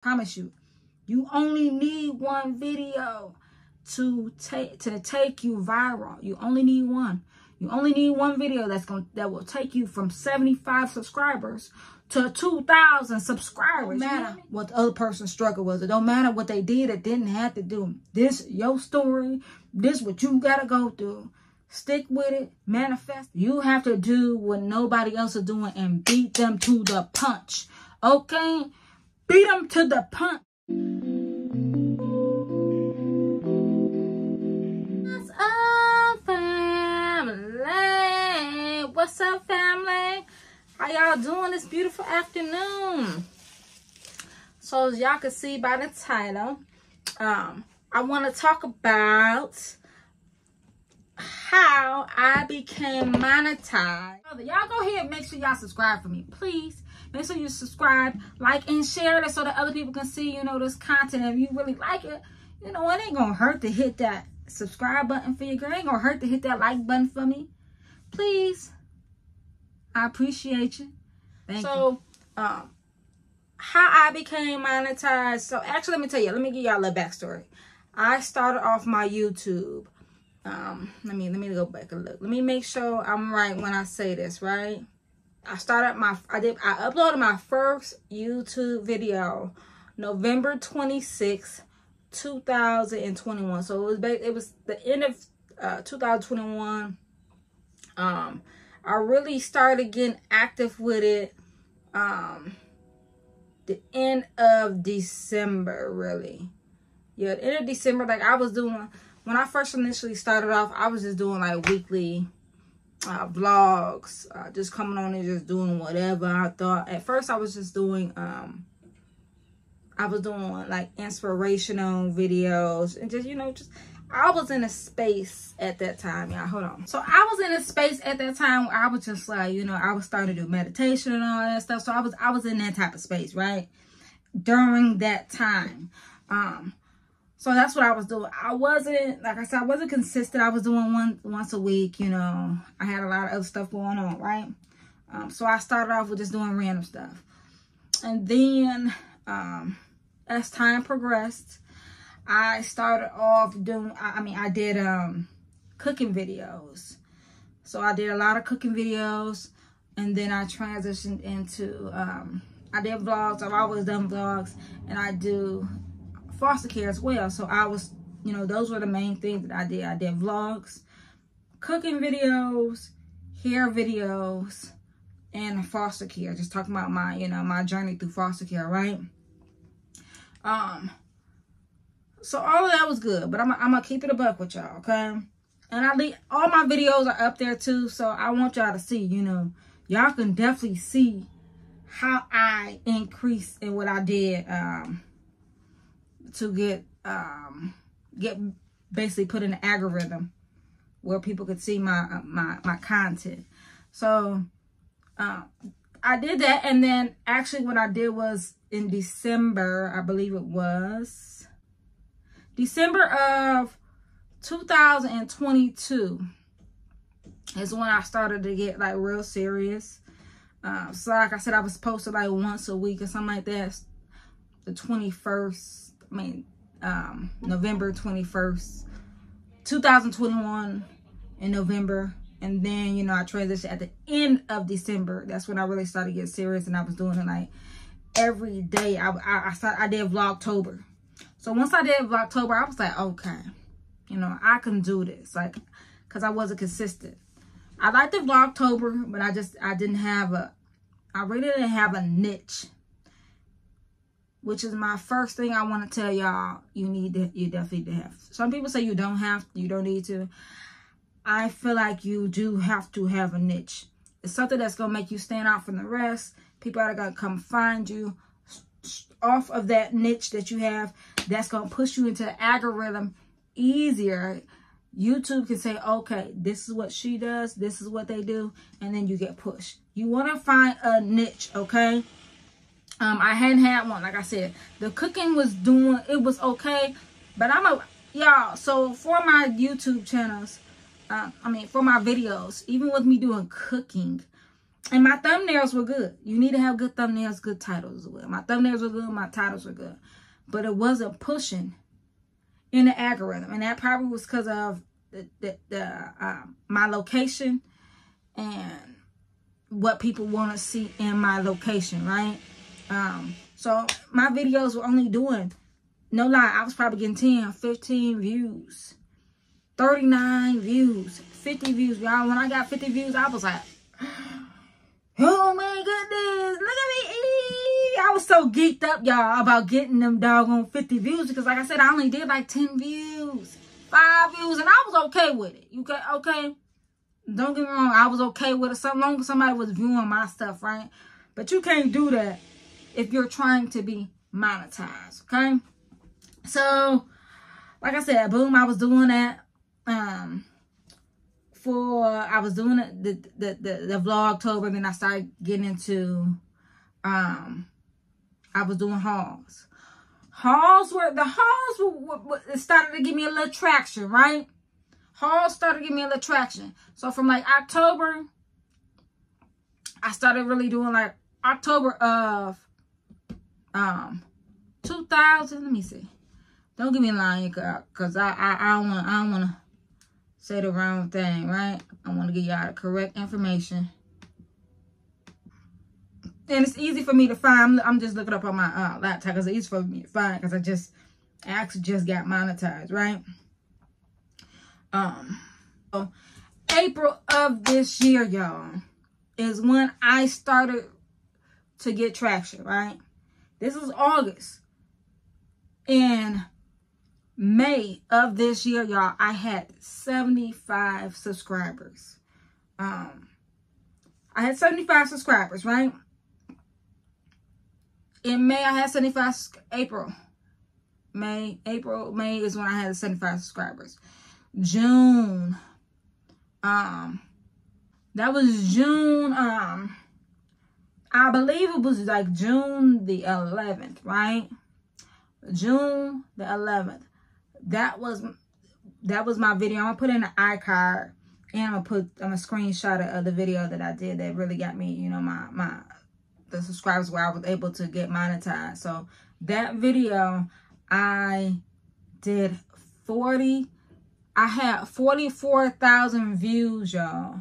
Promise you. You only need one video to take you viral. You only need one. You only need one video that will take you from 75 subscribers to 2,000 subscribers. It don't matter what the other person's struggle was. It don't matter what they did or didn't have to do. This your story. This what you gotta go through. Stick with it. Manifest. You have to do what nobody else is doing and beat them to the punch. Okay? Beat them to the punch. What's up, family? What's up, family? How y'all doing this beautiful afternoon? So as y'all can see by the title, I want to talk about how I became monetized. Y'all go ahead and make sure y'all subscribe for me, please. Make sure you subscribe, like, and share it so that other people can see, you know, this content. If you really like it, you know, it ain't gonna hurt to hit that subscribe button for your girl. It ain't gonna hurt to hit that like button for me. Please. I appreciate you. Thank you. So, how I became monetized. So, actually, let me tell you. Let me give y'all a little backstory. I started off my YouTube. Let me go back and look. Let me make sure I'm right when I say this, right? I uploaded my first YouTube video November 26, 2021. So it was the end of 2021. I really started getting active with it the end of December, really. Yeah, the end of December, like I was doing when I first initially started off, I was just doing like weekly vlogs, just coming on and just doing whatever I thought. At first, I was just doing, like inspirational videos and just, you know, just, I was in a space at that time, y'all. Hold on. So I was in a space at that time where I was just like, you know, I was starting to do meditation and all that stuff. So I was in that type of space, right? During that time. So that's what I was doing. I wasn't, like I said, I wasn't consistent. I was doing once a week, you know. I had a lot of other stuff going on, right? So I started off with just doing random stuff. And then as time progressed, I started off doing, I did cooking videos. So I did a lot of cooking videos. And then I transitioned into, I did vlogs. I've always done vlogs. And I do foster care as well. So I was, you know, those were the main things that I did. I did vlogs, cooking videos, hair videos, and foster care. Just talking about my, you know, my journey through foster care, right? So all of that was good, but I'm gonna keep it a buck with y'all, okay? And all my videos are up there too, so I want y'all to see, you know, y'all can definitely see how I increased in what I did, to get basically put in an algorithm where people could see my my content. So I did that, and then actually what I did was in December, I believe it was December of 2022 is when I started to get like real serious. So like I said, I was posted like once a week or something like that. The 21st. November 21st, 2021 in November. And then, you know, I transitioned at the end of December. That's when I really started getting serious, and I was doing it like every day. I did Vlogtober. So once I did Vlogtober, I was like, okay, you know, I can do this. Like, cause I wasn't consistent. I liked the Vlogtober, but I really didn't have a niche, which is my first thing I want to tell y'all. You definitely have. Some people say you don't need to. I feel like you do have to have a niche. It's something that's going to make you stand out from the rest. People are going to come find you off of that niche that you have. That's going to push you into the algorithm easier. YouTube can say, okay, this is what she does. This is what they do. And then you get pushed. You want to find a niche, okay? I hadn't had one. Like I said, the cooking was doing, it was okay, but y'all, so for my YouTube channels, for my videos, even with me doing cooking, And my thumbnails were good. You need to have good thumbnails, good titles. My thumbnails were good, my titles were good. But it wasn't pushing in the algorithm. And that probably was because of my location and what people want to see in my location, right? So my videos were only doing, no lie, I was probably getting 10, 15 views, 39 views, 50 views. Y'all, when I got 50 views, I was like, oh my goodness, look at me. I was so geeked up, y'all, about getting them doggone 50 views because, like I said, I only did like 10 views, 5 views, and I was okay with it. You got okay? Don't get me wrong, I was okay with it so long as somebody was viewing my stuff, right? But you can't do that if you're trying to be monetized, okay? So, like I said, boom, I was doing that. I was doing the Vlogtober, then I started getting into, I was doing hauls. Hauls started to give me a little traction, right? Hauls started to give me a little traction. So from like October, I started really doing like October of 2000. Let me see. Don't give me a line, girl, because I don't want to say the wrong thing, right? I want to give y'all the correct information. And it's easy for me to find. I'm just looking up on my laptop because it's easy for me to find because I actually just got monetized, right? So April of this year, y'all, is when I started to get traction, right? This was August. And May of this year, y'all, I had 75 subscribers. I had 75 subscribers, right? In May, I had 75, May is when I had 75 subscribers. June, that was June, I believe it was like June the 11th, right? June the 11th. That was my video. I'm gonna put in an iCard and I'm gonna screenshot of the video that I did that really got me, you know, the subscribers where I was able to get monetized. So that video I did 44,000 views, y'all,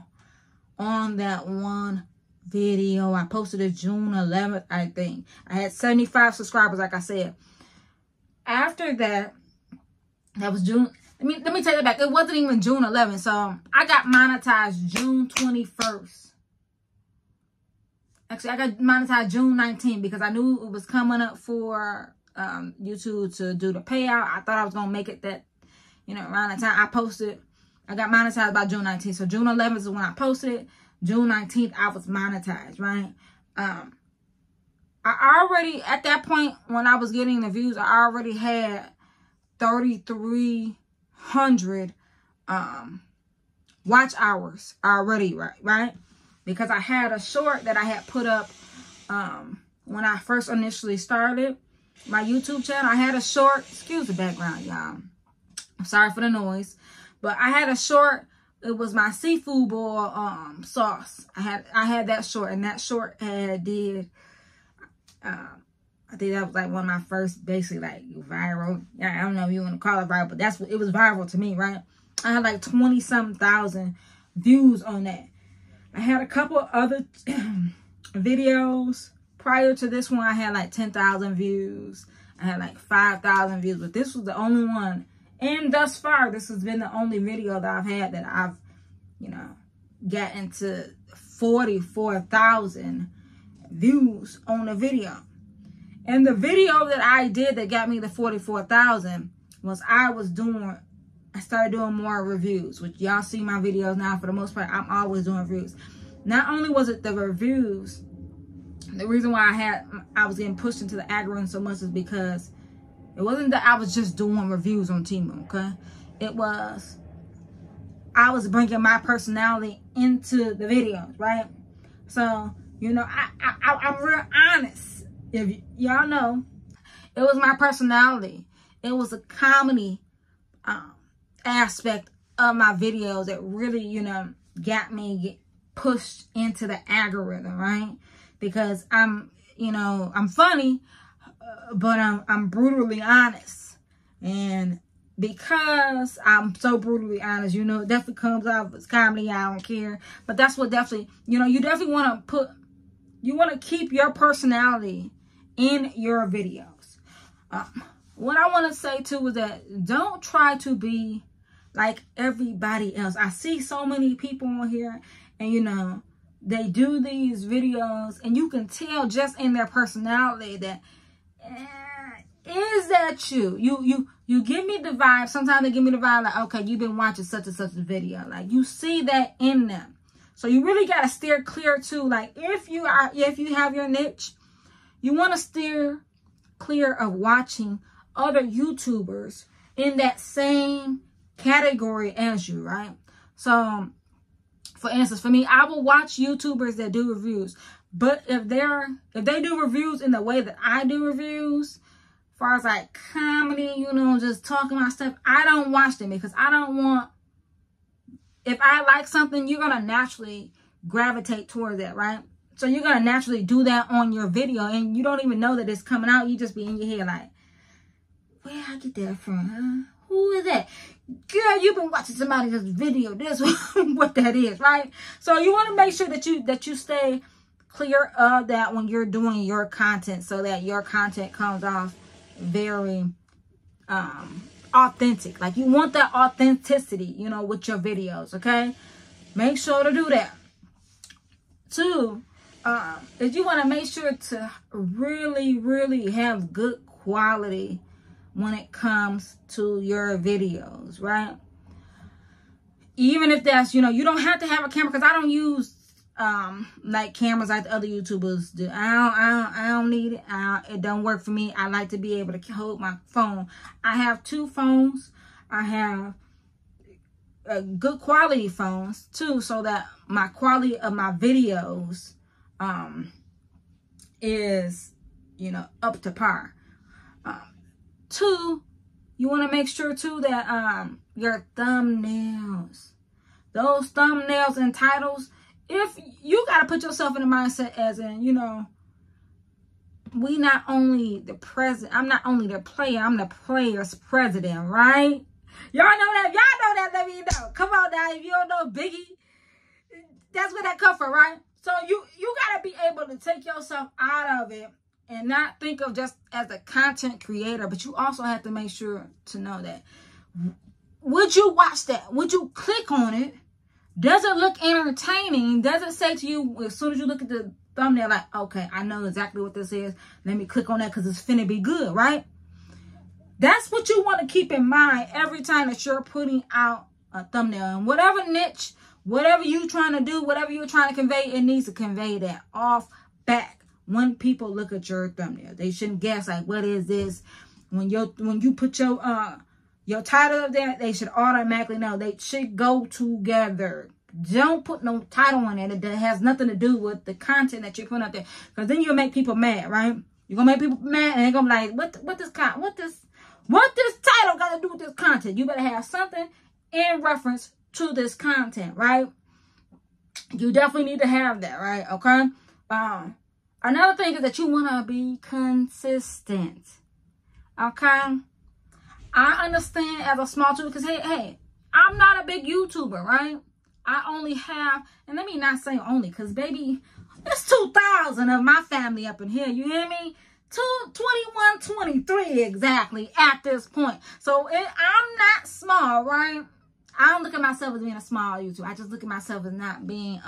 on that one video. I posted it June 11th, I think. I had 75 subscribers, like I said. After that, that was June. Let me take that back. It wasn't even June 11th. So I got monetized June 21st. Actually, I got monetized June 19th because I knew it was coming up for YouTube to do the payout. I thought I was gonna make it that, you know, around the time I posted. I got monetized by June 19th. So June 11th is when I posted. June 19th, I was monetized, right? I already, at that point, when I was getting the views, I already had 3,300 watch hours already, right? Because I had a short that I had put up when I first initially started my YouTube channel. I had a short, excuse the background, y'all. I'm sorry for the noise. But I had a short. It was my seafood boil sauce. I had that short, and that short I think that was like one of my first, basically like viral. I don't know if you want to call it viral, but that's what it was, viral to me, right? I had like 20-something thousand views on that. I had a couple other videos prior to this one. I had like 10,000 views. I had like 5,000 views, but this was the only one. And thus far, this has been the only video that I've had that I've, you know, gotten to 44,000 views on a video. And the video that I did that got me the 44,000 was I started doing more reviews, which y'all see my videos now. For the most part, I'm always doing reviews. Not only was it the reviews, the reason why I was getting pushed into the algorithm so much is because it wasn't that I was just doing reviews on Temu, okay? It was, I was bringing my personality into the videos, right? So, you know, I'm real honest. If y'all know, it was my personality. It was the comedy aspect of my videos that really, you know, got me pushed into the algorithm, right? Because I'm funny, but I'm brutally honest. And because I'm so brutally honest, it definitely comes off as comedy. I don't care. But that's what definitely, you definitely want to put, you want to keep your personality in your videos. What I want to say too is that don't try to be like everybody else. I see so many people on here and, they do these videos and you can tell just in their personality that, is that you? You give me the vibe. Sometimes they give me the vibe like, okay, you've been watching such and such a video. Like you see that in them. So you really got to steer clear too. Like if you have your niche, you want to steer clear of watching other YouTubers in that same category as you, right? So for instance, for me, I will watch YouTubers that do reviews, but if they do reviews in the way that I do reviews, as far as like comedy, just talking about stuff, I don't watch them because I don't want, if I like something, you're going to naturally gravitate toward that, right? So you're going to naturally do that on your video and you don't even know that it's coming out. You just be in your head like, where I get that from, huh? Who is that? Girl, you've been watching somebody else's video. That's what that is, right? So you want to make sure that you stay clear of that when you're doing your content so that your content comes off very authentic. Like you want that authenticity, with your videos, okay? Make sure to do that. Two, if you want to make sure to really, really have good quality when it comes to your videos, right? Even if that's, you don't have to have a camera because I don't use like cameras like the other YouTubers do. I don't need it. It don't work for me. I like to be able to hold my phone. I have two phones. I have good quality phones too, so that my quality of my videos is, up to par. Two, you want to make sure too that your thumbnails, those thumbnails and titles, if you got to put yourself in the mindset as in, we not only the president, I'm not only the player, I'm the player's president, right? Y'all know that, let me know. Come on now, if you don't know Biggie, that's where that comes from, right? So you got to be able to take yourself out of it and not think of just as a content creator, but you also have to make sure to know that. Would you watch that? Would you click on it? Does it look entertaining? Does it say to you, as soon as you look at the thumbnail, like, okay, I know exactly what this is. Let me click on that because it's finna be good, right? That's what you want to keep in mind every time that you're putting out a thumbnail. And whatever niche, whatever you're trying to do, whatever you're trying to convey, it needs to convey that off back. When people look at your thumbnail, they shouldn't guess like, what is this? When you put your title up there, they should automatically know. They should go together. Don't put no title on it that has nothing to do with the content that you're putting out there, because then you'll make people mad, right? You're gonna make people mad, and they're gonna be like, what this title got to do with this content? You better have something in reference to this content, right? You definitely need to have that, right? Okay. Another thing is that you want to be consistent, okay? I understand as a small YouTuber, because, hey, I'm not a big YouTuber, right? I only have, and let me not say only, because, baby, there's 2,000 of my family up in here, you hear me? 21, 23 exactly at this point. So, I'm not small, right? I don't look at myself as being a small YouTuber. I just look at myself as not being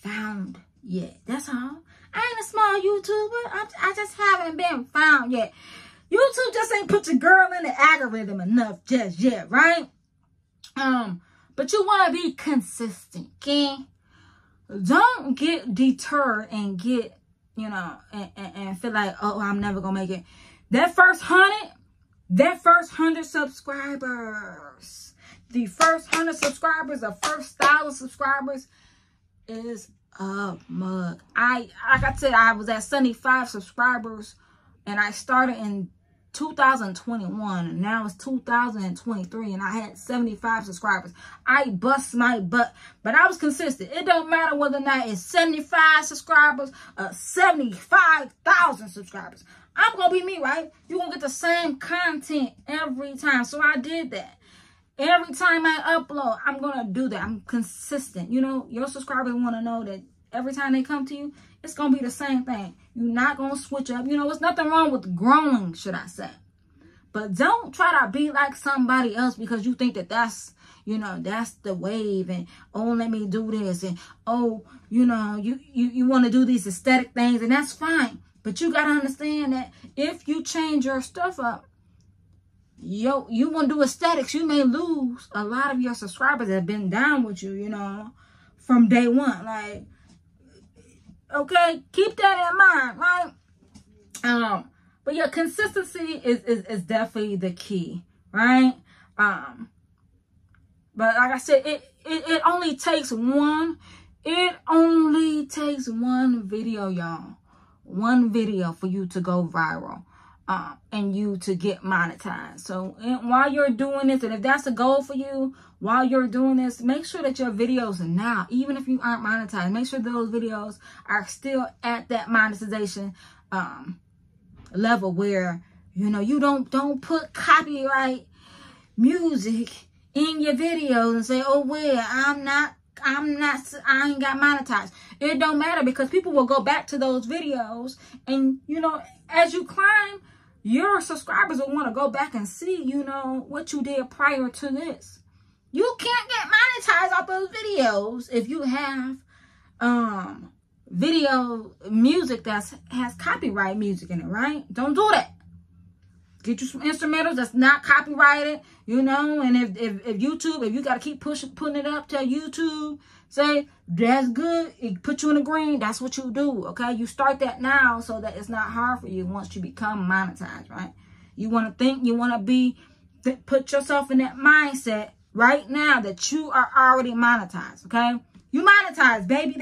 found yet. That's all. I ain't a small YouTuber. I just haven't been found yet. YouTube just ain't put your girl in the algorithm enough just yet, right? But you want to be consistent, okay? Don't get deterred and get, and feel like, oh, I'm never going to make it. That first 100 subscribers, the first 100 subscribers, the first 1,000 subscribers is up mug. Like I said, I was at 75 subscribers and I started in 2021 and now it's 2023 and I had 75 subscribers. I bust my butt, but I was consistent. It don't matter whether or not it's 75 subscribers or 75,000 subscribers. I'm gonna be me, right? You're gonna get the same content every time. So I did that. Every time I upload, I'm gonna do that. I'm consistent. You know, your subscribers want to know that every time they come to you, it's gonna be the same thing. You're not gonna switch up. You know, there's nothing wrong with growing, should I say. But don't try to be like somebody else because you think that that's, you know, that's the wave. And, oh, let me do this. And, oh, you know, you want to do these aesthetic things. And that's fine. But you got to understand that if you change your stuff up, you want to do aesthetics, you may lose a lot of your subscribers that have been down with you, you know, from day one. Like, okay, keep that in mind, right? But yeah, consistency is definitely the key, right? But like I said, it only takes one. It only takes one video, y'all. One video for you to go viral, and you to get monetized. So while you're doing this, and if that's a goal for you, while you're doing this, make sure that your videos are now, even if you aren't monetized, make sure those videos are still at that monetization level where, you know, you don't put copyright music in your videos and say, oh, well, I ain't got monetized. It don't matter because people will go back to those videos and, you know, as you climb, your subscribers will want to go back and see, you know, what you did prior to this. You can't get monetized off those videos if you have video music that has copyright music in it, right? Don't do that. Get you some instrumentals that's not copyrighted, you know, and if YouTube, if you got to keep putting it up, tell YouTube, say, that's good, it put you in the green, that's what you do, okay? You start that now so that it's not hard for you once you become monetized, right? You want to think, you want to be, put yourself in that mindset right now that you are already monetized, okay? You monetized, baby.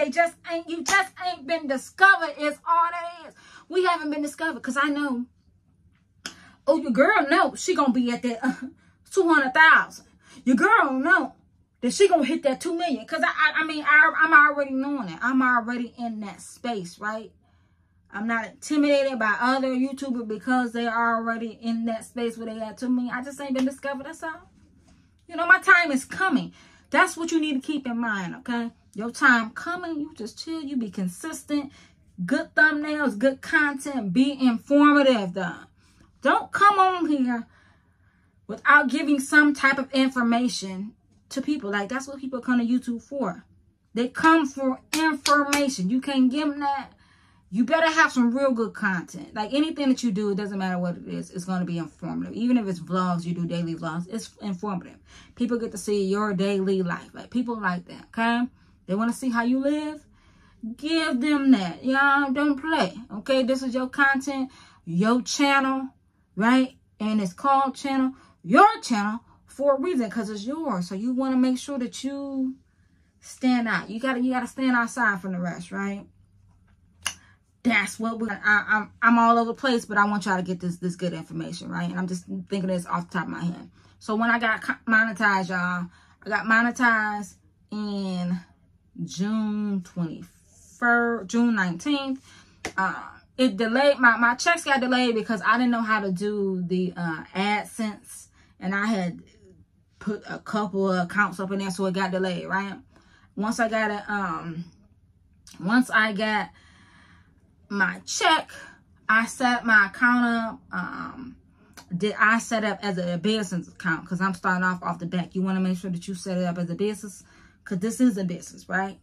You just ain't been discovered is all that is. We haven't been discovered because I know. Oh, your girl know she gonna be at that 200,000. Your girl know that she gonna hit that 2 million. Cause I'm already knowing it. I'm already in that space, right? I'm not intimidated by other YouTubers because they are already in that space where they got 2 million. I just ain't been discovered. That's all. You know, my time is coming. That's what you need to keep in mind, okay? Your time coming. You just chill. You be consistent. Good thumbnails. Good content. Be informative, though. Don't come on here without giving some type of information to people. Like, that's what people come to YouTube for. They come for information. You can't give them that. You better have some real good content. Like, anything that you do, it doesn't matter what it is. It's going to be informative. Even if it's vlogs, you do daily vlogs, it's informative. People get to see your daily life. Like, people like that, okay? They want to see how you live. Give them that. Y'all don't play, okay? This is your content, your channel. Right? And it's called channel, your channel, for a reason, because it's yours. So you want to make sure that you stand out. You gotta stand outside from the rest, right? That's what we're I'm all over the place, but I want y'all to get this good information, right? And I'm just thinking this off the top of my head. So when I got monetized, y'all, I got monetized in June 19th. It delayed, my checks got delayed because I didn't know how to do the AdSense, and I had put a couple of accounts up in there, so it got delayed, right? Once I got it, once I got my check, I set my account up. I set up as a business account because I'm starting off the back. You want to make sure that you set it up as a business because this is a business, right?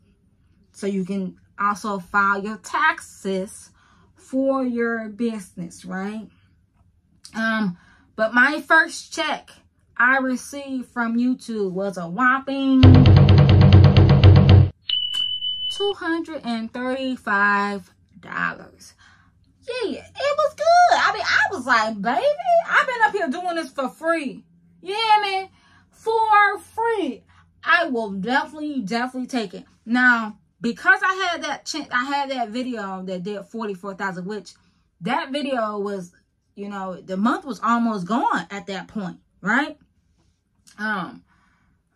So you can also file your taxes for your business, right? But my first check I received from YouTube was a whopping $235. Yeah, it was good. I mean, I was like, baby, I've been up here doing this for free. Yeah, man, for free. I will definitely take it. Now, because I had that video that did 44,000, which that video was, you know, the month was almost gone at that point, right?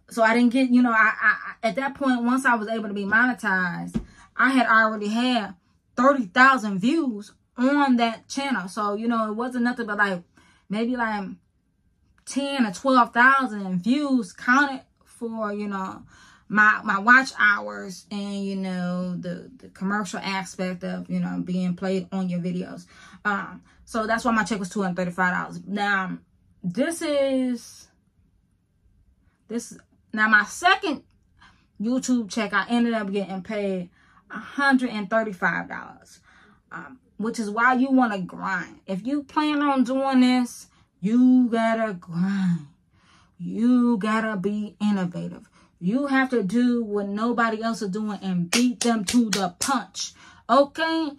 So I didn't get, you know, I at that point, once I was able to be monetized, I had already had 30,000 views on that channel. So, you know, it wasn't nothing but like maybe like 10 or 12,000 views counted for, you know, my watch hours and, you know, the commercial aspect of, you know, being played on your videos. So that's why my check was $235. Now, this is my second YouTube check. I ended up getting paid $135, which is why you want to grind. If you plan on doing this, you gotta grind. You gotta be innovative. You have to do what nobody else is doing and beat them to the punch. Okay?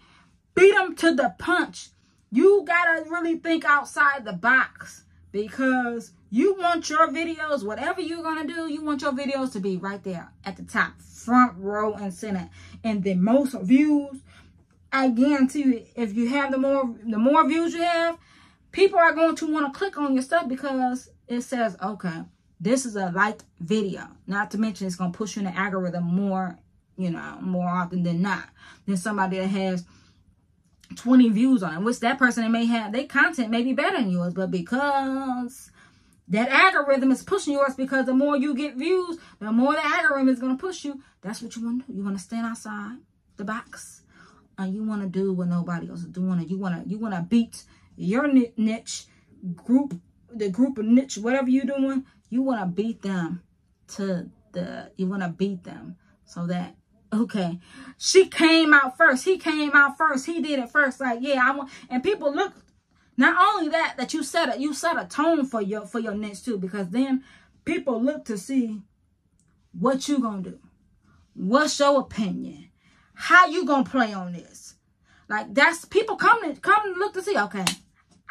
Beat them to the punch. You gotta really think outside the box, because you want your videos, whatever you're gonna do, you want your videos to be right there at the top, front row and center. And the most views, I guarantee you, if you have the more views you have, people are going to want to click on your stuff because it says, okay, this is a liked video. Not to mention it's going to push you in the algorithm more, you know, more often than not, than somebody that has 20 views on it, which that person may have, their content may be better than yours, but because that algorithm is pushing yours, because the more you get views, the more the algorithm is going to push you. That's what you want to do. You want to stand outside the box and you want to do what nobody else is doing, and you want to beat your niche group, the group of niche, whatever you're doing. You want to beat them to the, you want to beat them so that, okay, she came out first, he came out first, he did it first. Like, yeah, I want, and people look, not only that you set a tone for your niche too, because then people look to see what you gonna do, what's your opinion, how you gonna play on this. Like, that's, people come to look to see, okay,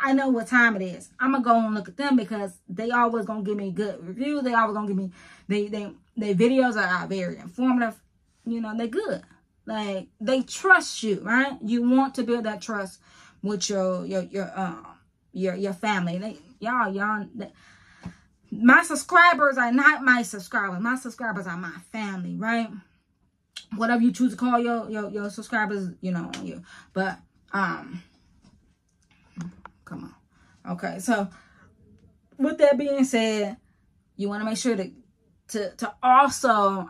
I know what time it is. I'm going to go and look at them because they always going to give me good reviews. They always going to give me, their videos are very informative. You know, they're good. Like, they trust you, right? You want to build that trust with your family. My subscribers are not my subscribers. My subscribers are my family, right? Whatever you choose to call your subscribers, you know, you, but, come on. Okay, so with that being said, you want to make sure to also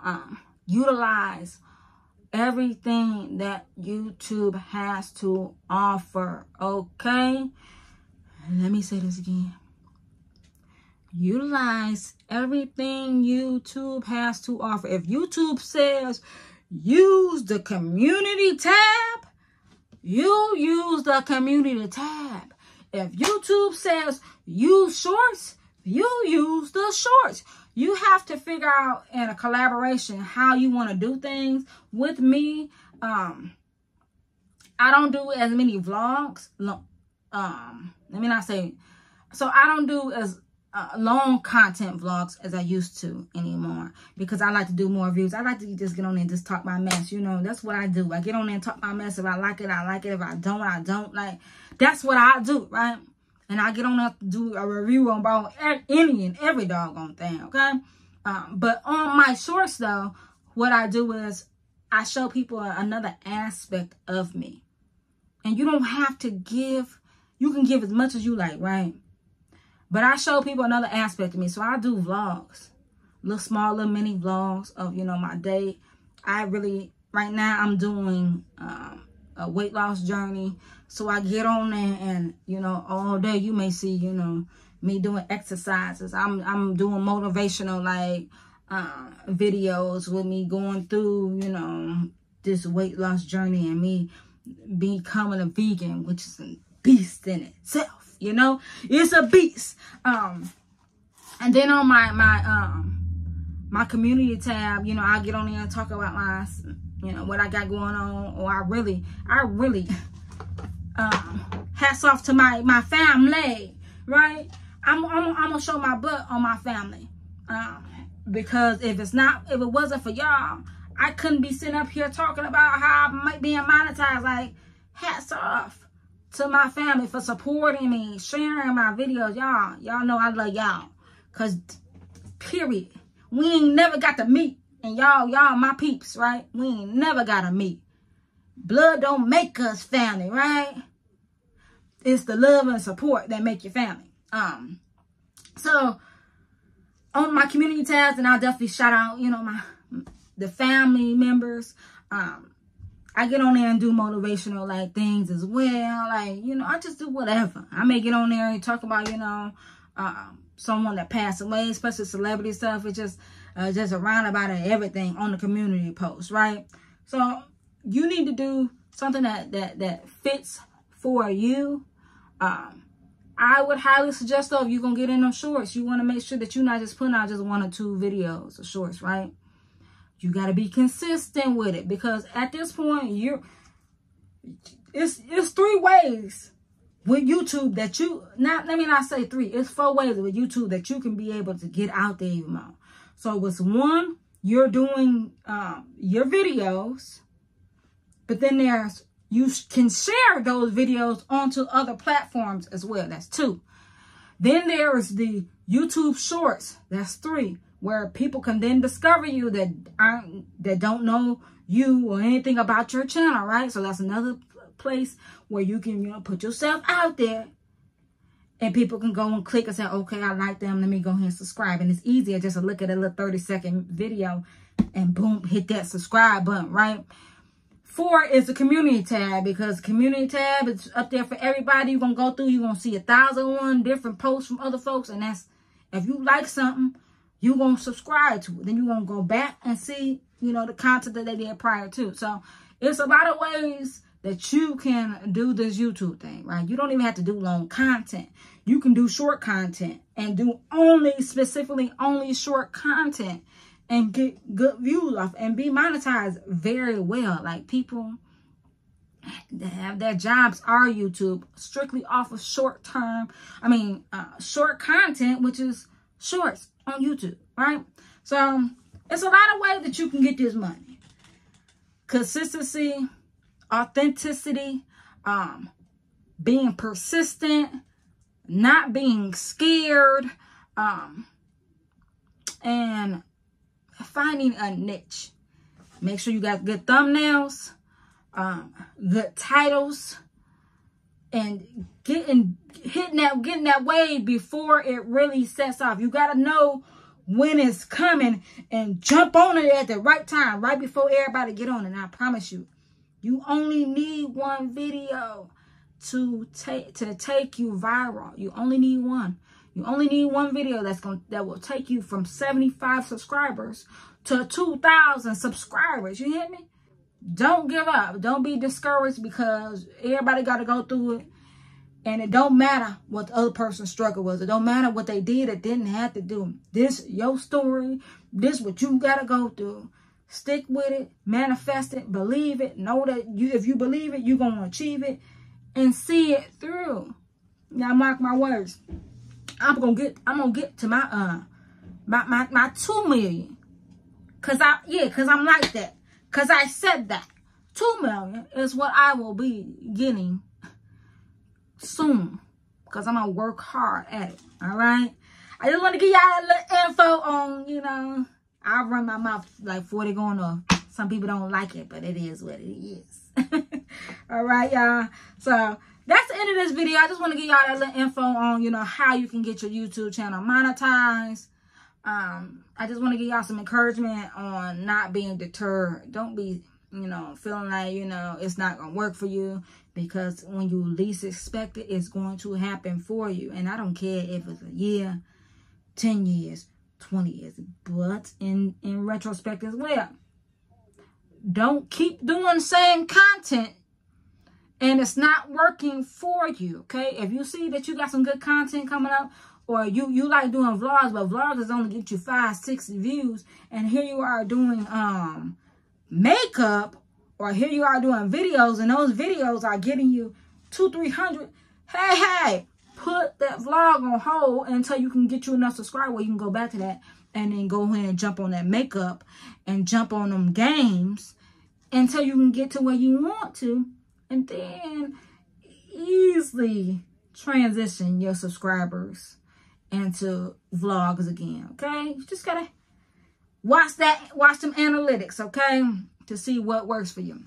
utilize everything that YouTube has to offer. Okay, let me say this again. Utilize everything YouTube has to offer. If YouTube says use the community tab, you use the community tab. If YouTube says use shorts, you use the shorts. You have to figure out in a collaboration how you want to do things. With me, I don't do as many vlogs. Let me not say. So I don't do as long content vlogs as I used to anymore, because I like to do more views. I like to just get on there and just talk my mess. You know, that's what I do. I get on there and talk my mess. If I like it, I like it. If I don't, I don't. Like, that's what I do, right? And I get on there to do a review on about any and every doggone thing, okay? But on my shorts, though, what I do is I show people another aspect of me. And you don't have to give. You can give as much as you like, right? But I show people another aspect of me. So I do vlogs, little small, little mini vlogs of, you know, my day. I really, right now, I'm doing a weight loss journey. So I get on there and, you know, all day you may see, you know, me doing exercises. I'm doing motivational, like, videos with me going through, you know, this weight loss journey and me becoming a vegan, which is a beast in itself, you know? It's a beast. And then on my community tab, you know, I get on there and talk about my, you know, what I got going on, or I really hats off to my family, right? I'm gonna show my butt on my family, because if it wasn't for y'all, I couldn't be sitting up here talking about how I might be monetized. Like, hats off to my family for supporting me, sharing my videos. Y'all know I love y'all. Cause period. We ain't never got to meet. And y'all my peeps, right? We ain't never got to meet. Blood don't make us family, right? It's the love and support that make your family. So on my community tabs, and I'll definitely shout out, you know, the family members. I get on there and do motivational like things as well. Like, you know, I just do whatever. I may get on there and talk about, you know, someone that passed away, especially celebrity stuff. It's just a roundabout of everything on the community post, right? So you need to do something that fits for you. I would highly suggest, though, if you're going to get in on shorts, you want to make sure that you're not just putting out just one or two videos or shorts, right? You got to be consistent with it, because at this point, it's three ways with YouTube that you, it's 4 ways with YouTube that you can be able to get out there even more. So it's 1, you're doing your videos, but then there's, you can share those videos onto other platforms as well. That's 2. Then there is the YouTube Shorts. That's 3, where people can then discover you that don't know you or anything about your channel, right? So that's another place where you can, you know, put yourself out there. And people can go and click and say, okay, I like them. Let me go ahead and subscribe. And it's easier just to look at a little 30-second video and boom, hit that subscribe button, right? 4 is the community tab, because community tab is up there for everybody. You're going to go through. You're going to see 1,001 different posts from other folks. And that's, if you like something, you're going to subscribe to it. Then you're going to go back and see, you know, the content that they did prior to. So it's a lot of ways that you can do this YouTube thing, right? You don't even have to do long content. You can do short content and do specifically only short content and get good views off and be monetized very well. Like, people that have their jobs are YouTube strictly off of short content, which is shorts on YouTube, right? So it's a lot of ways that you can get this money. Consistency, authenticity, being persistent, not being scared, and finding a niche. Make sure you got good thumbnails, good titles, and hitting that wave before it really sets off. You got to know when it's coming and jump on it at the right time, right before everybody get on it. And I promise you, you only need 1 video to take you viral. You only need 1. You only need 1 video that will take you from 75 subscribers to 2,000 subscribers. You hear me? Don't give up. Don't be discouraged, because everybody got to go through it. And it don't matter what the other person's struggle was. It don't matter what they did or didn't have to do. This your story. This what you got to go through. Stick with it, manifest it, believe it. Know that if you believe it, you're going to achieve it and see it through. Now, mark my words. I'm going to get to my my 2 million. Cuz I'm like that. Cuz I said that 2 million is what I will be getting soon, cuz I'm going to work hard at it. All right? I just want to give y'all a little info on, you know, I run my mouth like 40 going off. Some people don't like it, but it is what it is. All right, y'all. So that's the end of this video. I just want to give y'all that little info on, you know, how you can get your YouTube channel monetized. I just want to give y'all some encouragement on not being deterred. Don't be, you know, feeling like, you know, it's not going to work for you, because when you least expect it, it's going to happen for you. And I don't care if it's a year, 10 years, 20 years, but in retrospect as well, don't keep doing the same content and it's not working for you. Okay, if you see that you got some good content coming up, or you like doing vlogs, but vlogs only get you 5-6 views, and here you are doing makeup, or here you are doing videos, and those videos are getting you 200-300. Hey, put that vlog on hold until you can get you enough subscribers. You can go back to that and then go ahead and jump on that makeup and jump on them games until you can get to where you want to. And then easily transition your subscribers into vlogs again, okay? You just gotta watch them analytics, okay? To see what works for you.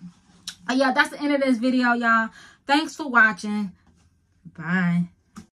Yeah, that's the end of this video, y'all. Thanks for watching. Bye.